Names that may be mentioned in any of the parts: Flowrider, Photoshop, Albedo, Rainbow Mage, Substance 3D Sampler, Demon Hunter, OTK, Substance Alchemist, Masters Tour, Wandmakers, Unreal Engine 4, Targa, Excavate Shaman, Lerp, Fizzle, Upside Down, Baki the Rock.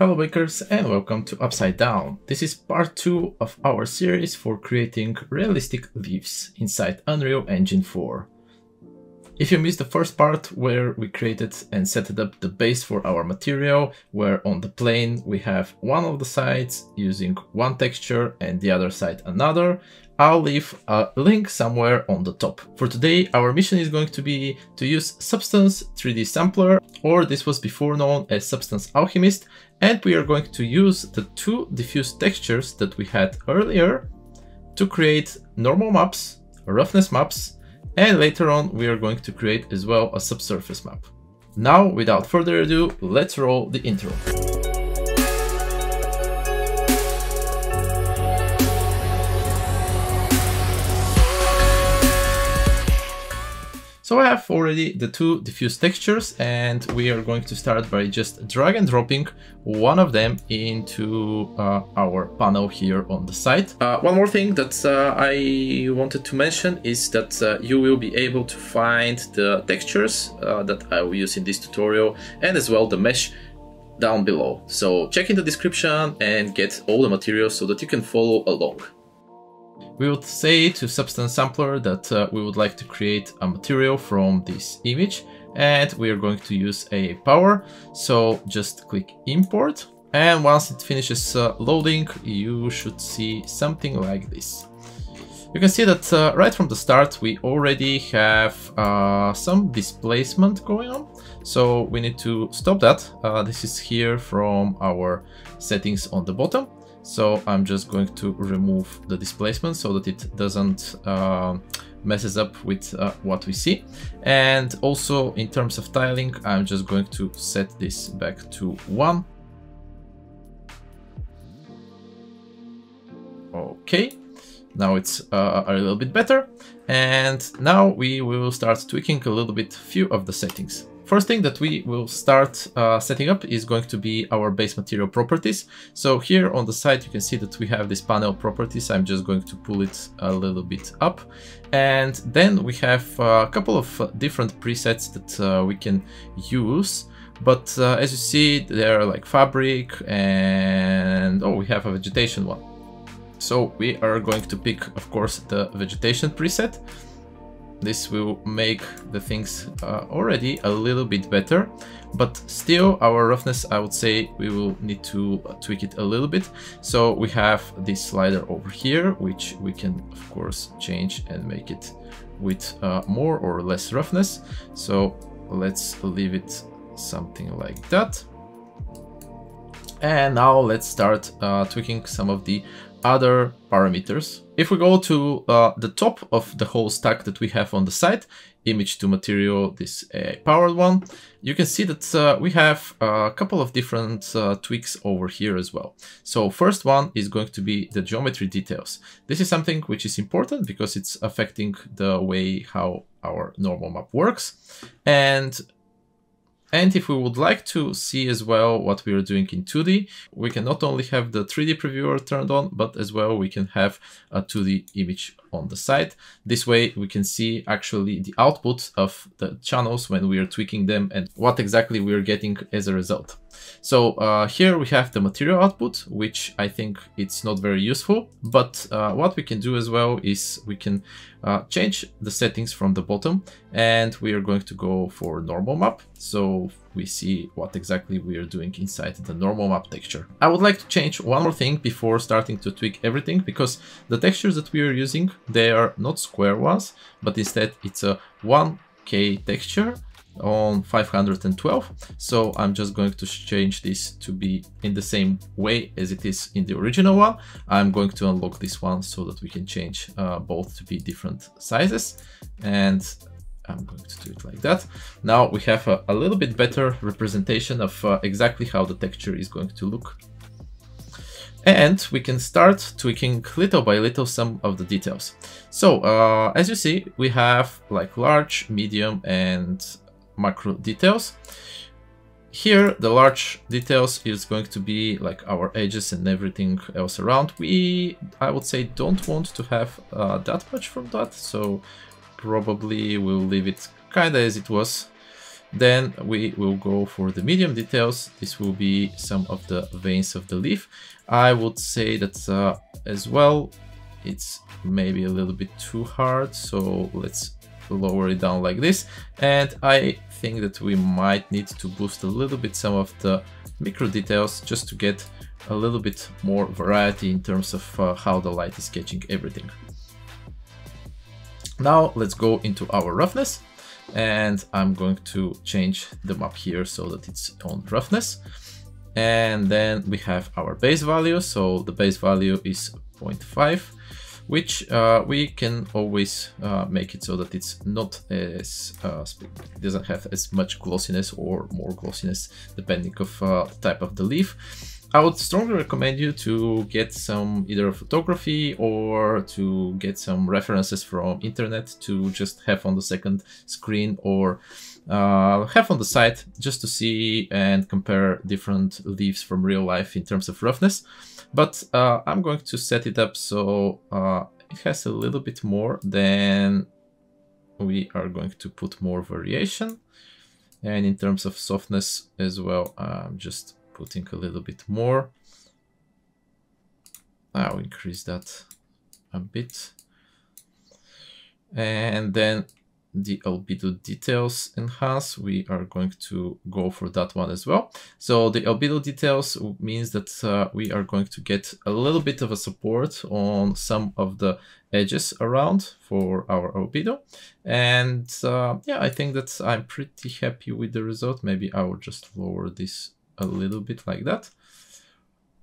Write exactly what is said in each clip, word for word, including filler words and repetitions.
Hello makers and welcome to Upside Down. This is part two of our series for creating realistic leaves inside Unreal Engine four. If you missed the first part where we created and set up the base for our material, where on the plane we have one of the sides using one texture and the other side another, I'll leave a link somewhere on the top. For today, our mission is going to be to use Substance three D Sampler, or this was before known as Substance Alchemist, and we are going to use the two diffuse textures that we had earlier to create normal maps, roughness maps, and later on we are going to create as well a subsurface map. Now, without further ado, let's roll the intro. So I have already the two diffuse textures, and we are going to start by just drag and dropping one of them into uh, our panel here on the site. Uh, one more thing that uh, I wanted to mention is that uh, you will be able to find the textures uh, that I will use in this tutorial, and as well the mesh down below. So check in the description and get all the materials so that you can follow along. We would say to Substance Sampler that uh, we would like to create a material from this image, and we are going to use a power, so just click import, and once it finishes uh, loading you should see something like this. You can see that uh, right from the start we already have uh, some displacement going on, so we need to stop that. Uh, this is here from our settings on the bottom. So I'm just going to remove the displacement so that it doesn't uh, messes up with uh, what we see. And also in terms of tiling, I'm just going to set this back to one. Okay, now it's uh, a little bit better. And now we will start tweaking a little bit few of the settings. First thing that we will start uh, setting up is going to be our base material properties. So here on the side you can see that we have this panel properties. I'm just going to pull it a little bit up. And then we have a couple of different presets that uh, we can use. But uh, as you see, there are like fabric and oh, we have a vegetation one. So we are going to pick, of course, the vegetation preset. This will make the things uh, already a little bit better, but still our roughness, I would say we will need to tweak it a little bit. So we have this slider over here, which we can of course change and make it with uh, more or less roughness. So let's leave it something like that. And now let's start uh, tweaking some of the other parameters. If we go to uh, the top of the whole stack that we have on the site, image to material, this uh, powered one, you can see that uh, we have a couple of different uh, tweaks over here as well. So first one is going to be the geometry details. This is something which is important because it's affecting the way how our normal map works. And And if we would like to see as well what we are doing in two D, we can not only have the three D previewer turned on, but as well we can have a two D image on the site. This way we can see actually the output of the channels when we are tweaking them and what exactly we are getting as a result. So uh, here we have the material output, which I think it's not very useful, but uh, what we can do as well is we can uh, change the settings from the bottom, and we are going to go for normal map. So we see what exactly we are doing inside the normal map texture. I would like to change one more thing before starting to tweak everything, because the textures that we are using, they are not square ones, but instead it's a one K texture on five hundred twelve. So I'm just going to change this to be in the same way as it is in the original one. I'm going to unlock this one so that we can change uh, both to be different sizes, and I'm going to do it like that. Now we have a, a little bit better representation of uh, exactly how the texture is going to look. And we can start tweaking little by little some of the details. So uh, as you see, we have like large, medium and macro details. Here, the large details is going to be like our edges and everything else around. We, I would say, don't want to have uh, that much from that. So probably we'll leave it kinda as it was. Then we will go for the medium details. This will be some of the veins of the leaf. I would say that uh, as well, it's maybe a little bit too hard. So let's lower it down like this. And I think that we might need to boost a little bit some of the micro details just to get a little bit more variety in terms of uh, how the light is catching everything. Now let's go into our roughness. And I'm going to change the map here so that it's on roughness. And then we have our base value. So the base value is zero point five, which uh, we can always uh, make it so that it's not as, uh, it doesn't have as much glossiness or more glossiness, depending of uh, the type of the leaf. I would strongly recommend you to get some either photography or to get some references from internet to just have on the second screen or uh, have on the side just to see and compare different leaves from real life in terms of roughness. But uh, I'm going to set it up so uh, it has a little bit more, then we are going to put more variation. And in terms of softness as well, I'm just putting a little bit more. I'll increase that a bit. And then the albedo details enhance, we are going to go for that one as well. So the albedo details means that uh, we are going to get a little bit of a support on some of the edges around for our albedo. And uh, yeah, I think that I'm pretty happy with the result. Maybe I will just lower this a little bit like that.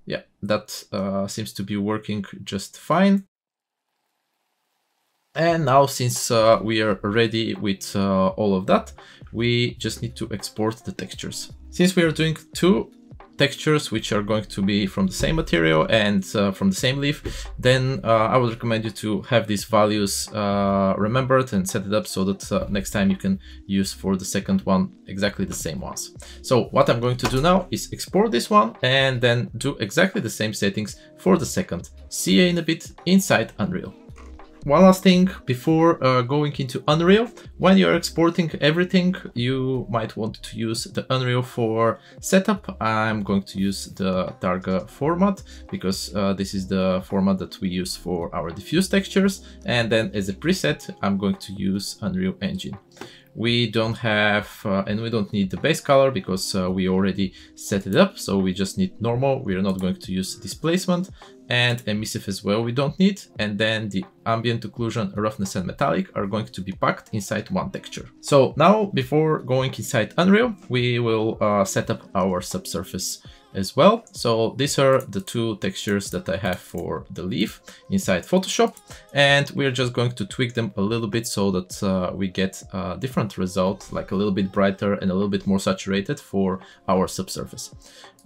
Yeah, that uh, seems to be working just fine. And now, since uh, we are ready with uh, all of that, we just need to export the textures. Since we are doing two textures which are going to be from the same material and uh, from the same leaf, then uh, I would recommend you to have these values uh, remembered and set it up so that uh, next time you can use for the second one exactly the same ones. So what I'm going to do now is export this one and then do exactly the same settings for the second. See you in a bit inside Unreal. One last thing before uh, going into Unreal, when you're exporting everything, you might want to use the Unreal four setup. I'm going to use the Targa format because uh, this is the format that we use for our diffuse textures. And then as a preset, I'm going to use Unreal Engine. We don't have uh, and we don't need the base color because uh, we already set it up. So we just need normal. We are not going to use displacement and emissive as well. We don't need. And then the ambient occlusion, roughness and metallic are going to be packed inside one texture. So now before going inside Unreal, we will uh, set up our subsurface as well. So these are the two textures that I have for the leaf inside Photoshop, and we're just going to tweak them a little bit so that uh, we get a different result, like a little bit brighter and a little bit more saturated for our subsurface.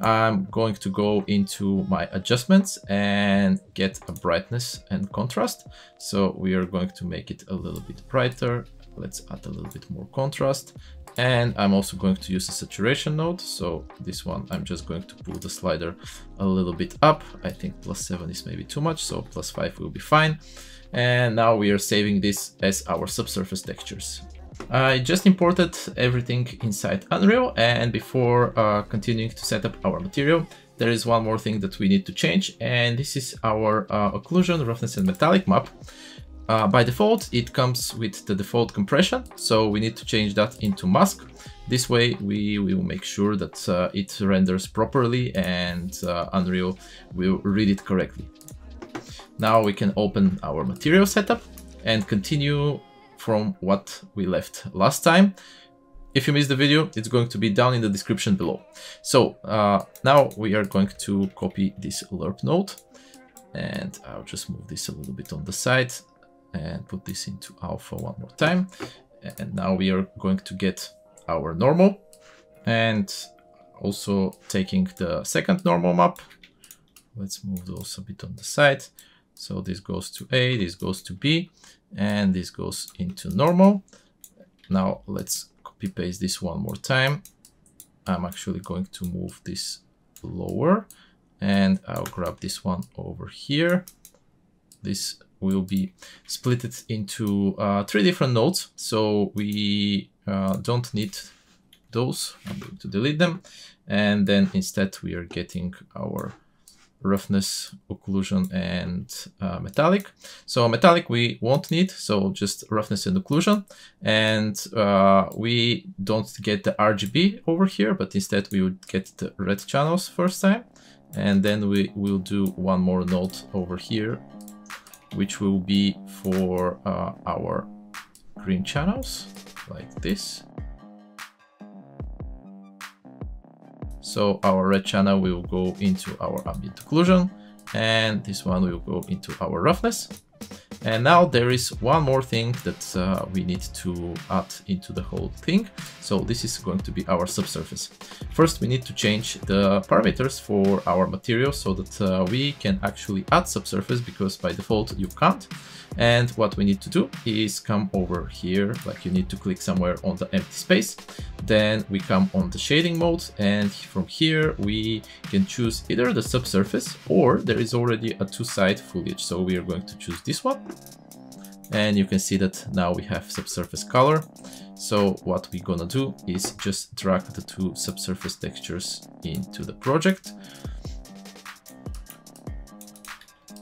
I'm going to go into my adjustments and get a brightness and contrast. So we are going to make it a little bit brighter. Let's add a little bit more contrast. And I'm also going to use a saturation node. So this one, I'm just going to pull the slider a little bit up. I think plus seven is maybe too much. So plus five will be fine. And now we are saving this as our subsurface textures. I just imported everything inside Unreal. And before uh, continuing to set up our material, there is one more thing that we need to change. And this is our uh, occlusion, roughness and metallic map. Uh, by default, it comes with the default compression, so we need to change that into mask. This way, we will make sure that uh, it renders properly and uh, Unreal will read it correctly. Now we can open our material setup and continue from what we left last time. If you missed the video, it's going to be down in the description below. So uh, now we are going to copy this lerp node, and I'll just move this a little bit on the side and put this into alpha one more time. And now we are going to get our normal and also taking the second normal map. Let's move those a bit on the side. So this goes to A, this goes to B, and this goes into normal. Now let's copy paste this one more time. I'm actually going to move this lower and I'll grab this one over here. This will be split it into uh, three different nodes. So we uh, don't need those. I'm going to delete them. And then instead we are getting our roughness, occlusion, and uh, metallic. So metallic we won't need, so just roughness and occlusion. And uh, we don't get the R G B over here, but instead we would get the red channels first time. And then we will do one more node over here, which will be for uh, our green channels, like this. So our red channel will go into our ambient occlusion, and this one will go into our roughness. And now there is one more thing that uh, we need to add into the whole thing. So this is going to be our subsurface. First, we need to change the parameters for our material so that uh, we can actually add subsurface, because by default you can't. And what we need to do is come over here, like you need to click somewhere on the empty space. Then we come on the shading mode, and from here we can choose either the subsurface or there is already a two-side foliage. So we are going to choose this one. And you can see that now we have subsurface color. So what we're gonna do is just drag the two subsurface textures into the project.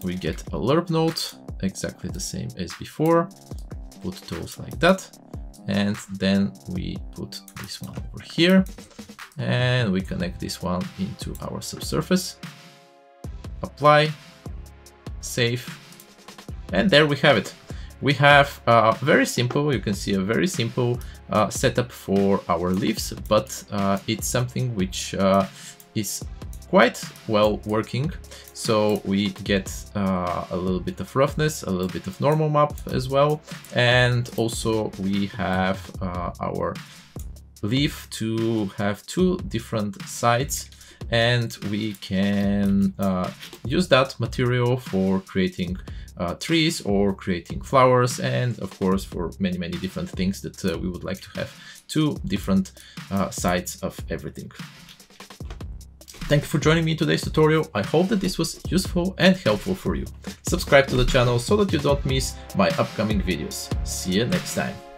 We get a lerp node, exactly the same as before. Put those like that. And then we put this one over here. And we connect this one into our subsurface. Apply, save. And there we have it. We have a very simple, you can see a very simple uh, setup for our leaves, but uh, it's something which uh, is quite well working. So we get uh, a little bit of roughness, a little bit of normal map as well. And also we have uh, our leaf to have two different sides, and we can uh, use that material for creating Uh, trees or creating flowers, and of course for many many different things that uh, we would like to have two different uh, sides of everything. Thank you for joining me in today's tutorial. I hope that this was useful and helpful for you. Subscribe to the channel so that you don't miss my upcoming videos. See you next time.